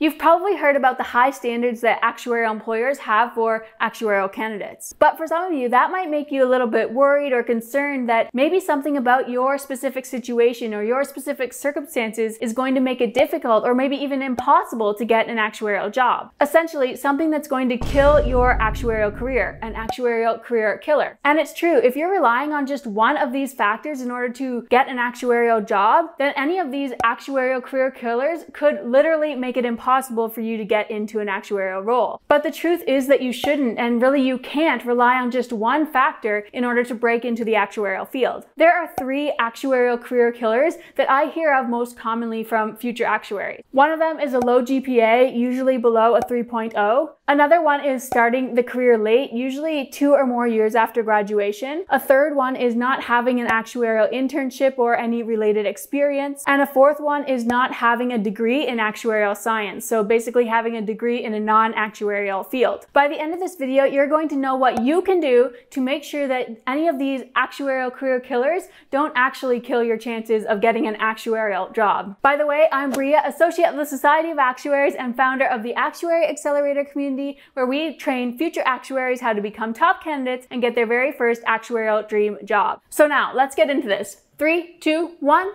You've probably heard about the high standards that actuarial employers have for actuarial candidates. But for some of you, that might make you a little bit worried or concerned that maybe something about your specific situation or your specific circumstances is going to make it difficult or maybe even impossible to get an actuarial job. Essentially, something that's going to kill your actuarial career, an actuarial career killer. And it's true, if you're relying on just one of these factors in order to get an actuarial job, then any of these actuarial career killers could literally make it impossible for you to get into an actuarial role. But the truth is that you shouldn't, and really you can't, rely on just one factor in order to break into the actuarial field. There are three actuarial career killers that I hear of most commonly from future actuaries. One of them is a low GPA, usually below a 3.0. Another one is starting the career late, usually 2 or more years after graduation. A third one is not having an actuarial internship or any related experience. And a fourth one is not having a degree in actuarial science, so basically having a degree in a non-actuarial field. By the end of this video, you're going to know what you can do to make sure that any of these actuarial career killers don't actually kill your chances of getting an actuarial job. By the way, I'm Bria, associate of the Society of Actuaries and founder of the Actuary Accelerator Community, where we train future actuaries how to become top candidates and get their very first actuarial dream job. So now, let's get into this. 3, 2, 1.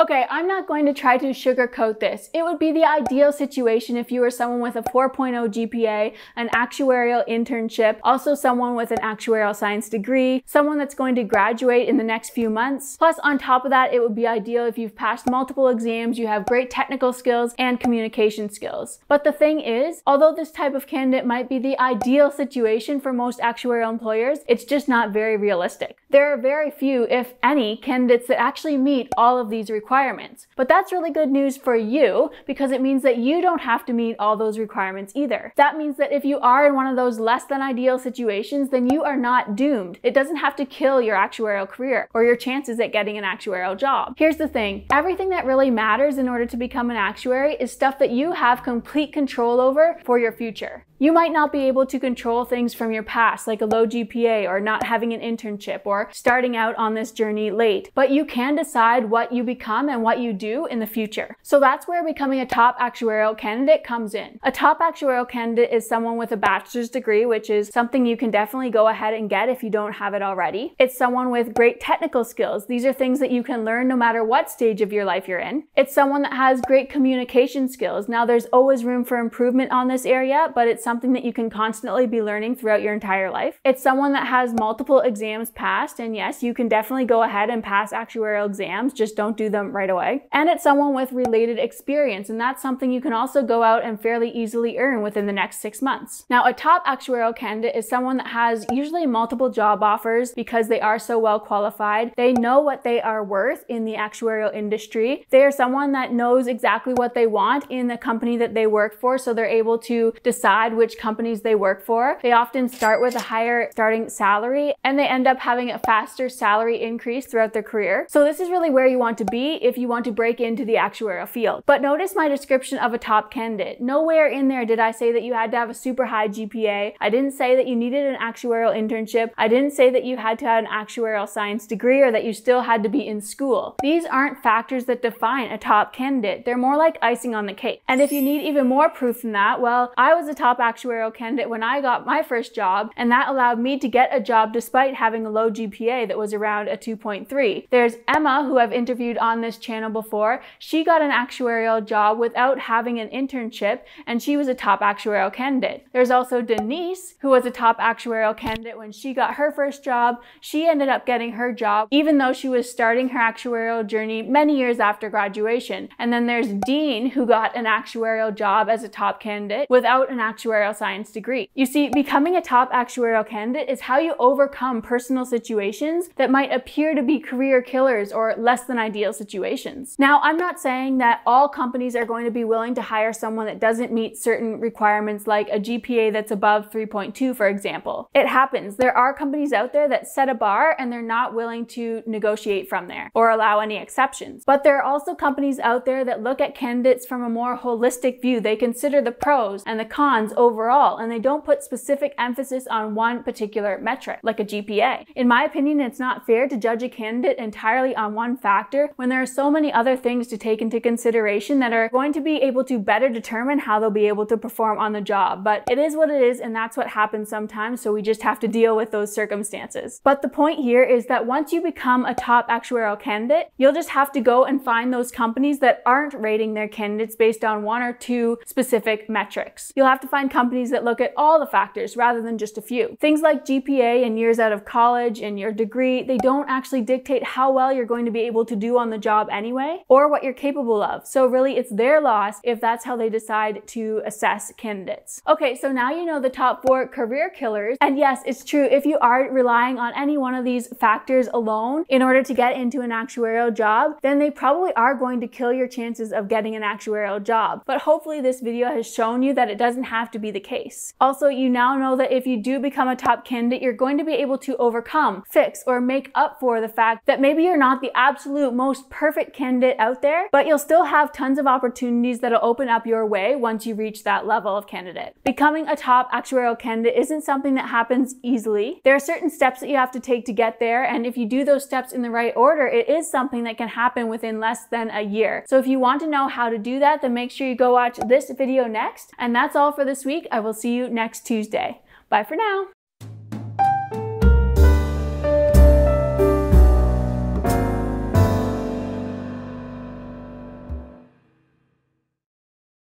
Okay, I'm not going to try to sugarcoat this. It would be the ideal situation if you were someone with a 4.0 GPA, an actuarial internship, also someone with an actuarial science degree, someone that's going to graduate in the next few months. Plus, on top of that, it would be ideal if you've passed multiple exams, you have great technical skills and communication skills. But the thing is, although this type of candidate might be the ideal situation for most actuarial employers, it's just not very realistic. There are very few, if any, candidates that actually meet all of these requirements. But that's really good news for you because it means that you don't have to meet all those requirements either. That means that if you are in one of those less than ideal situations, then you are not doomed. It doesn't have to kill your actuarial career or your chances at getting an actuarial job. Here's the thing, everything that really matters in order to become an actuary is stuff that you have complete control over for your future. You might not be able to control things from your past, like a low GPA or not having an internship or starting out on this journey late, but you can decide what you become and what you do in the future. So that's where becoming a top actuarial candidate comes in. A top actuarial candidate is someone with a bachelor's degree, which is something you can definitely go ahead and get if you don't have it already. It's someone with great technical skills. These are things that you can learn no matter what stage of your life you're in. It's someone that has great communication skills. Now there's always room for improvement on this area, but it's something that you can constantly be learning throughout your entire life. It's someone that has multiple exams passed, and yes, you can definitely go ahead and pass actuarial exams, just don't do them right away. And it's someone with related experience, and that's something you can also go out and fairly easily earn within the next 6 months. Now, a top actuarial candidate is someone that has usually multiple job offers because they are so well qualified. They know what they are worth in the actuarial industry. They are someone that knows exactly what they want in the company that they work for, so they're able to decide which companies they work for. They often start with a higher starting salary, and they end up having a faster salary increase throughout their career. So this is really where you want to be if you want to break into the actuarial field. But notice my description of a top candidate. Nowhere in there did I say that you had to have a super high GPA. I didn't say that you needed an actuarial internship. I didn't say that you had to have an actuarial science degree or that you still had to be in school. These aren't factors that define a top candidate. They're more like icing on the cake. And if you need even more proof than that, well, I was a top actuarial candidate when I got my first job, and that allowed me to get a job despite having a low GPA that was around a 2.3. There's Emma, who I've interviewed on this channel before. She got an actuarial job without having an internship, and she was a top actuarial candidate. There's also Denise, who was a top actuarial candidate when she got her first job. She ended up getting her job even though she was starting her actuarial journey many years after graduation. And then there's Dean, who got an actuarial job as a top candidate without an actuarial science degree. You see, becoming a top actuarial candidate is how you overcome personal situations that might appear to be career killers or less than ideal situations. Now, I'm not saying that all companies are going to be willing to hire someone that doesn't meet certain requirements like a GPA that's above 3.2, for example. It happens. There are companies out there that set a bar and they're not willing to negotiate from there or allow any exceptions. But there are also companies out there that look at candidates from a more holistic view. They consider the pros and the cons overall, and they don't put specific emphasis on one particular metric, like a GPA. In my opinion, it's not fair to judge a candidate entirely on one factor when they're there are so many other things to take into consideration that are going to be able to better determine how they'll be able to perform on the job. But it is what it is, and that's what happens sometimes, so we just have to deal with those circumstances. But the point here is that once you become a top actuarial candidate, you'll just have to go and find those companies that aren't rating their candidates based on one or two specific metrics. You'll have to find companies that look at all the factors rather than just a few. Things like GPA and years out of college and your degree, they don't actually dictate how well you're going to be able to do on the job anyway, or what you're capable of. So really it's their loss if that's how they decide to assess candidates. Okay, so now you know the top 4 career killers. And yes, it's true, if you are relying on any one of these factors alone in order to get into an actuarial job, then they probably are going to kill your chances of getting an actuarial job. But hopefully this video has shown you that it doesn't have to be the case. Also, you now know that if you do become a top candidate, you're going to be able to overcome, fix, or make up for the fact that maybe you're not the absolute most perfect candidate out there, but you'll still have tons of opportunities that'll open up your way once you reach that level of candidate. Becoming a top actuarial candidate isn't something that happens easily. There are certain steps that you have to take to get there, and if you do those steps in the right order, it is something that can happen within less than a year. So if you want to know how to do that, then make sure you go watch this video next. And that's all for this week. I will see you next Tuesday. Bye for now.